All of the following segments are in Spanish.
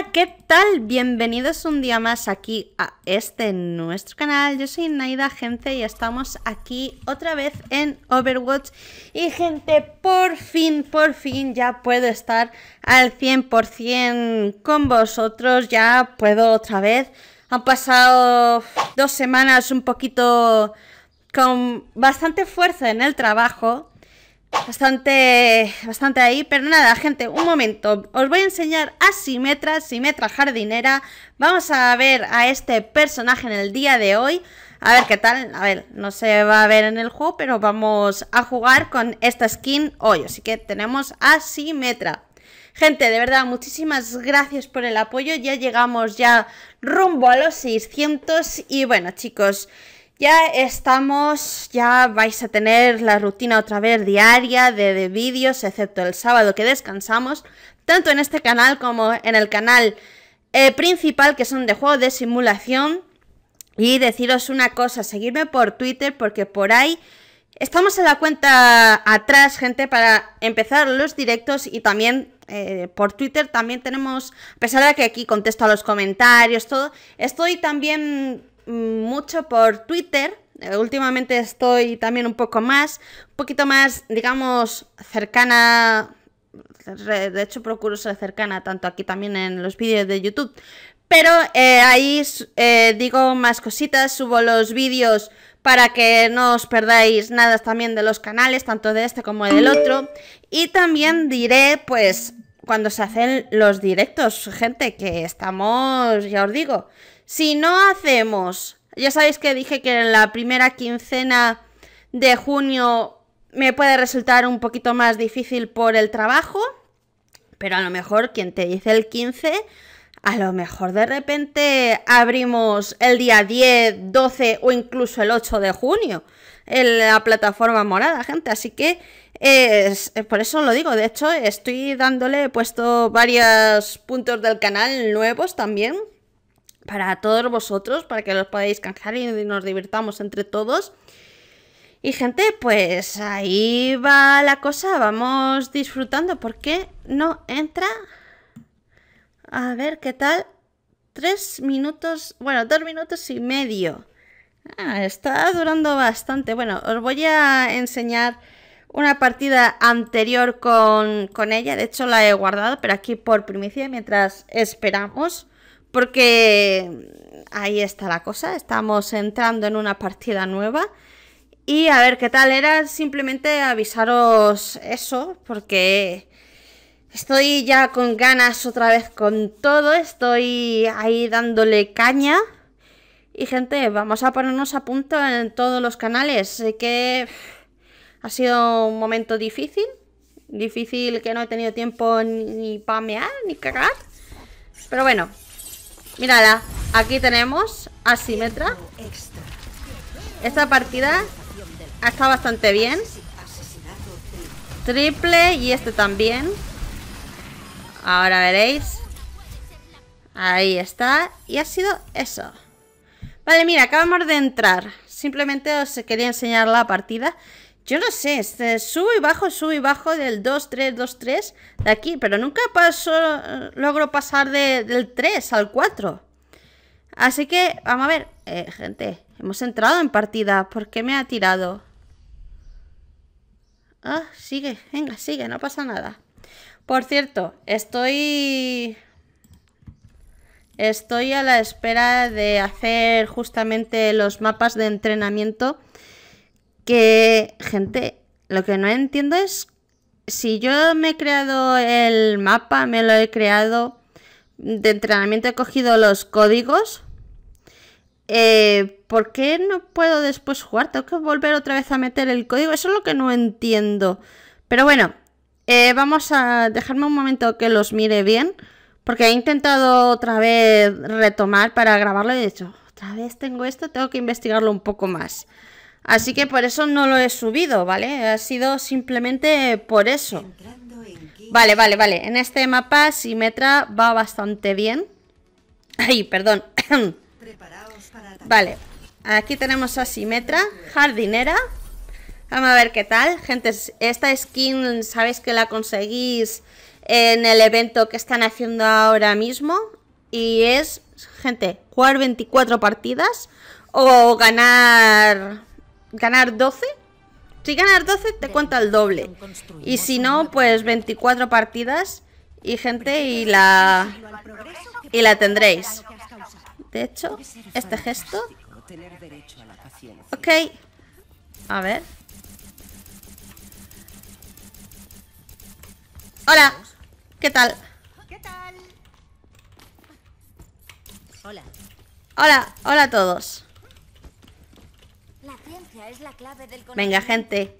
Hola, ¿qué tal? Bienvenidos un día más aquí a nuestro canal. Yo soy Naida, gente, y estamos aquí otra vez en Overwatch. Y gente, por fin ya puedo estar al 100% con vosotros. Ya puedo otra vez. Han pasado 2 semanas un poquito con bastante fuerza en el trabajo. Bastante ahí, pero nada, gente, un momento. Os voy a enseñar a Symmetra Jardinera. Vamos a ver a este personaje en el día de hoy. A ver qué tal, a ver, no se va a ver en el juego, pero vamos a jugar con esta skin hoy. Así que tenemos a Symmetra. Gente, de verdad, muchísimas gracias por el apoyo. Ya llegamos rumbo a los 600 y bueno, chicos, ya vais a tener la rutina otra vez diaria de vídeos, excepto el sábado que descansamos, tanto en este canal como en el canal principal, que son de juegos de simulación. Y deciros una cosa, seguirme por Twitter, porque por ahí estamos en la cuenta atrás, gente, para empezar los directos. Y también por Twitter también tenemos, a pesar de que aquí contesto a los comentarios, todo, estoy también mucho por Twitter. Últimamente estoy también un poquito más, digamos, cercana. De hecho, procuro ser cercana tanto aquí también en los vídeos de YouTube, pero ahí digo más cositas, subo los vídeos para que no os perdáis nada también de los canales, tanto de este como del otro. Y también diré, pues, cuando se hacen los directos, gente, que estamos, ya os digo, si no hacemos, ya sabéis que dije que en la primera quincena de junio me puede resultar un poquito más difícil por el trabajo, pero a lo mejor quien te dice el 15, a lo mejor de repente abrimos el día 10, 12 o incluso el 8 de junio en la plataforma morada, gente. Así que por eso lo digo. De hecho, estoy dándole, he puesto varios puntos del canal nuevos también, para todos vosotros, para que los podáis canjear y nos divirtamos entre todos. Y gente, pues ahí va la cosa. Vamos disfrutando. ¿Por qué no entra? A ver qué tal. 3 minutos, bueno, 2 minutos y medio. Está durando bastante. Bueno, os voy a enseñar una partida anterior con ella. De hecho, la he guardado, pero aquí por primicia, mientras esperamos, porque ahí está la cosa. Estamos entrando en una partida nueva. Y a ver qué tal. Era simplemente avisaros eso, porque estoy ya con ganas otra vez con todo. Estoy ahí dándole caña. Y gente, vamos a ponernos a punto en todos los canales. Sé que ha sido un momento difícil. Difícil, que no he tenido tiempo ni para mear, ni cagar. Pero bueno, mírala, aquí tenemos a Symmetra. Esta partida ha estado bastante bien. Triple y este también. Ahora veréis. Ahí está. Y ha sido eso. Vale, mira, acabamos de entrar. Simplemente os quería enseñar la partida. Yo no sé, subo y bajo del 2-3, 2-3 de aquí, pero nunca logro pasar del 3 al 4. Así que, vamos a ver, gente, hemos entrado en partida. ¿Por qué me ha tirado? Ah, sigue, venga, sigue, no pasa nada. Por cierto, estoy a la espera de hacer justamente los mapas de entrenamiento. Que, gente, lo que no entiendo es, si yo me he creado el mapa, me lo he creado de entrenamiento, he cogido los códigos, ¿por qué no puedo después jugar? Tengo que volver otra vez a meter el código. Eso es lo que no entiendo. Pero bueno, vamos a dejarme un momento que los mire bien, porque he intentado otra vez retomar para grabarlo y he dicho, otra vez tengo esto, tengo que investigarlo un poco más. Así que por eso no lo he subido, ¿vale? Ha sido simplemente por eso. Vale. En este mapa Symmetra va bastante bien. Ay, perdón. Vale, aquí tenemos a Symmetra Jardinera. Vamos a ver qué tal. Gente, esta skin sabéis que la conseguís en el evento que están haciendo ahora mismo. Y es, gente, jugar 24 partidas o ganar 12. Si ganas 12 te cuenta el doble. Y si no, pues 24 partidas. Y gente, y la tendréis. De hecho, este gesto. Ok. A ver. Hola, ¿qué tal? Hola. Hola a todos. Venga, gente.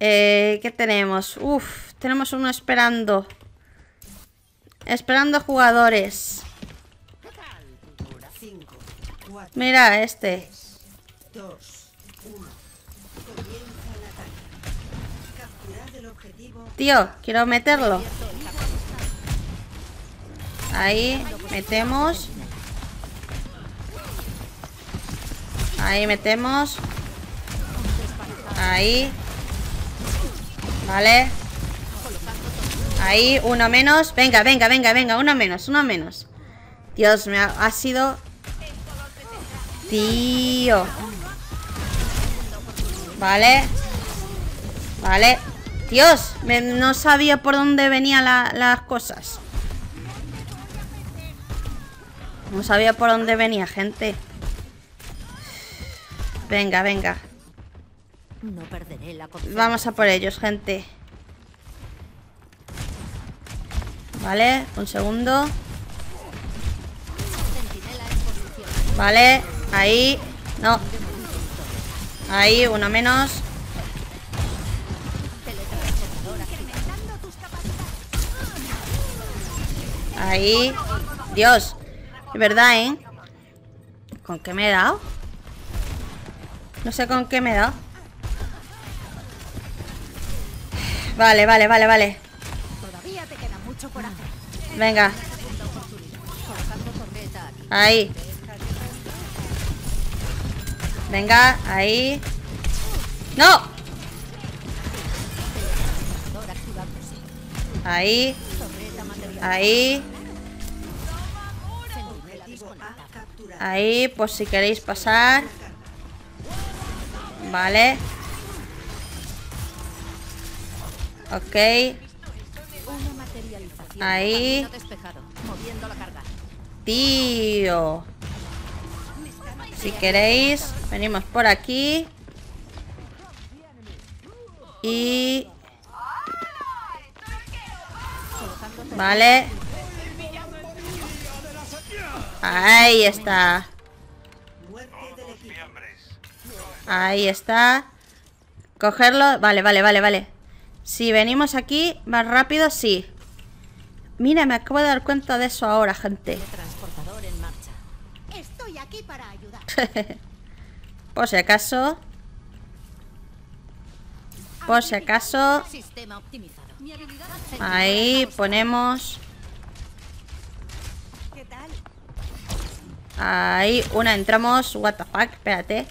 ¿Qué tenemos? Uf, tenemos uno esperando. Esperando jugadores. Mira este. Tío, quiero meterlo. Ahí, metemos. Ahí metemos. Ahí. Vale. Ahí, uno menos. Venga, venga, venga, venga, uno menos, uno menos. Dios, me ha sido... Tío. Vale. Vale. Dios, no sabía por dónde venían las cosas. No sabía por dónde venía, gente. Venga, venga. No perderé la confianza. Vamos a por ellos, gente. Vale, un segundo. Vale, ahí. No. Ahí, uno menos. Ahí. Dios. Es verdad, ¿eh? ¿Con qué me he dado? No sé con qué me he dado. Vale, vale, vale, vale. Todavía te queda mucho por hacer. Venga. Ahí. Venga, ahí. ¡No! Ahí. Ahí. Ahí, por si queréis pasar. Vale. Ok. Ahí. Tío. Si queréis, venimos por aquí. Y... Vale. Ahí está. Ahí está. Cogerlo. Vale, vale, vale, vale. Si venimos aquí más rápido, sí. Mira, me acabo de dar cuenta de eso ahora, gente. Transportador en marcha. Estoy aquí para ayudar. Por si acaso. Por si acaso. Sistema optimizado. Ahí ponemos. ¿Qué tal? Ahí, una, entramos. What the fuck, espérate.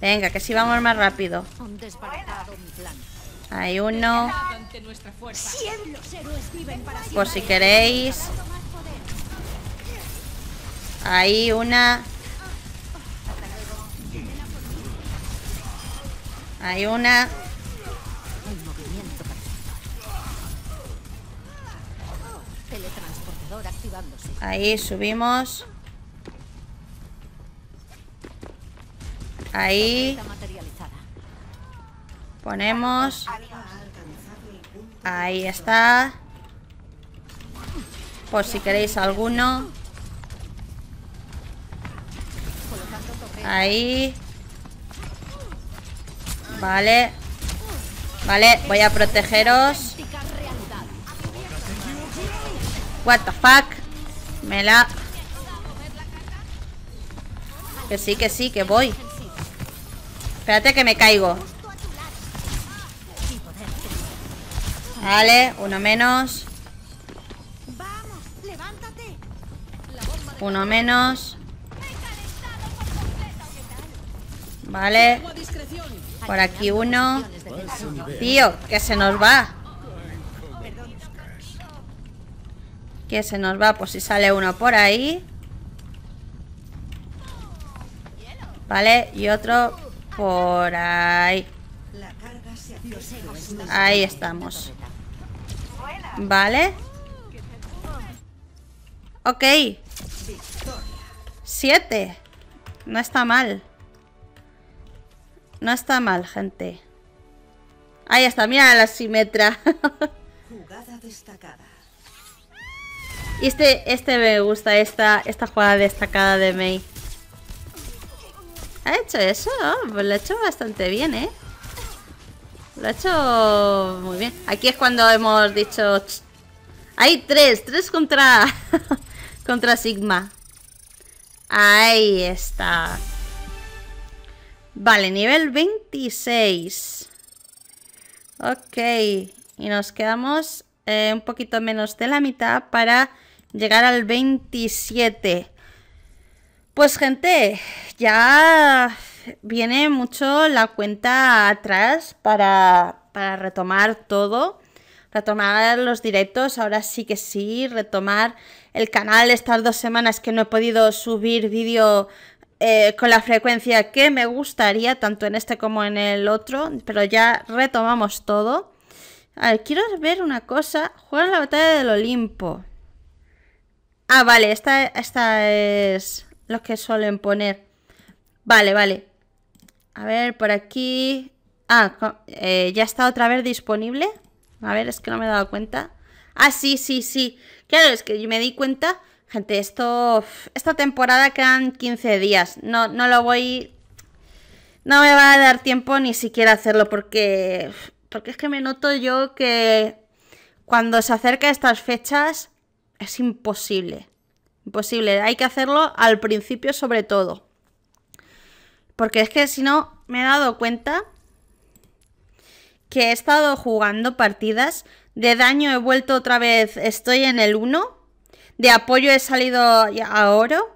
Venga, que si vamos más rápido. Hay uno. Por si queréis. Hay una. Hay una. Ahí subimos. Ahí ponemos. Ahí está. Por si queréis alguno. Ahí. Vale. Vale, voy a protegeros. What the fuck. Me la... que sí, que voy. Espérate que me caigo. Vale, uno menos. Uno menos. Vale. Por aquí uno. Tío, que se nos va. que se nos va por si sale uno por ahí. Vale, y otro por ahí. Ahí estamos. Vale. Ok. 7. No está mal. No está mal, gente. Ahí está, mira la Symmetra. Jugada destacada. Y este me gusta, esta jugada destacada de Mei. ¿Ha hecho eso? Pues lo ha hecho bastante bien, ¿eh? Lo ha hecho muy bien. Aquí es cuando hemos dicho... Hay tres contra Sigma. Ahí está. Vale, nivel 26. Ok. Y nos quedamos un poquito menos de la mitad para llegar al 27. Pues gente, ya viene mucho la cuenta atrás para retomar todo. Retomar los directos, ahora sí que sí, retomar el canal. Estas 2 semanas que no he podido subir vídeo con la frecuencia que me gustaría, tanto en este como en el otro, pero ya retomamos todo. A ver, quiero ver una cosa, jugar la batalla del Olimpo. Ah, vale, esta es lo que suelen poner. Vale, vale. A ver, por aquí... Ah, ya está otra vez disponible. A ver, es que no me he dado cuenta. Ah, sí, sí, sí. Claro, es que yo me di cuenta. Gente, esta temporada quedan 15 días. No me va a dar tiempo ni siquiera hacerlo porque es que me noto yo que cuando se acerca estas fechas es imposible. Imposible. Hay que hacerlo al principio sobre todo. Porque es que si no me he dado cuenta... que he estado jugando partidas, de daño he vuelto otra vez, estoy en el 1, de apoyo he salido a oro,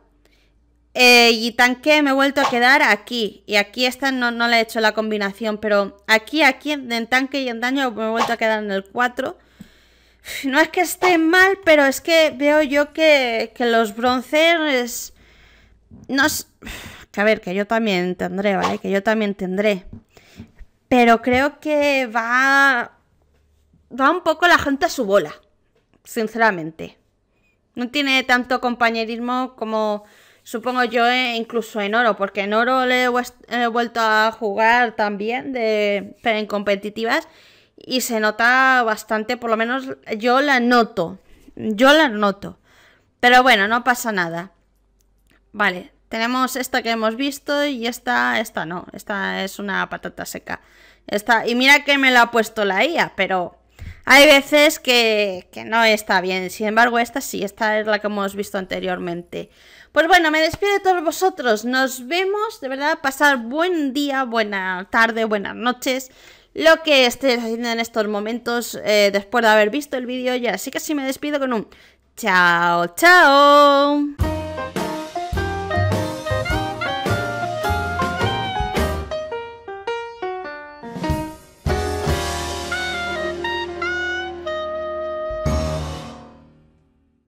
y tanque me he vuelto a quedar aquí, y aquí esta no le he hecho la combinación, pero aquí en tanque y en daño me he vuelto a quedar en el 4, no es que esté mal, pero es que veo yo que los bronces, no es, que a ver, que yo también tendré, ¿vale? Que yo también tendré. Pero creo que va un poco la gente a su bola, sinceramente. No tiene tanto compañerismo como supongo yo, incluso en oro, porque en oro le he vuelto a jugar también, pero en competitivas, y se nota bastante, por lo menos yo la noto. Pero bueno, no pasa nada. Vale. Tenemos esta que hemos visto y esta no, esta es una patata seca. Esta, y mira que me la ha puesto la IA, pero hay veces que no está bien. Sin embargo, esta sí, esta es la que hemos visto anteriormente. Pues bueno, me despido de todos vosotros. Nos vemos, de verdad, pasar buen día, buena tarde, buenas noches. Lo que estés haciendo en estos momentos después de haber visto el vídeo ya. Así que sí me despido con un chao, chao.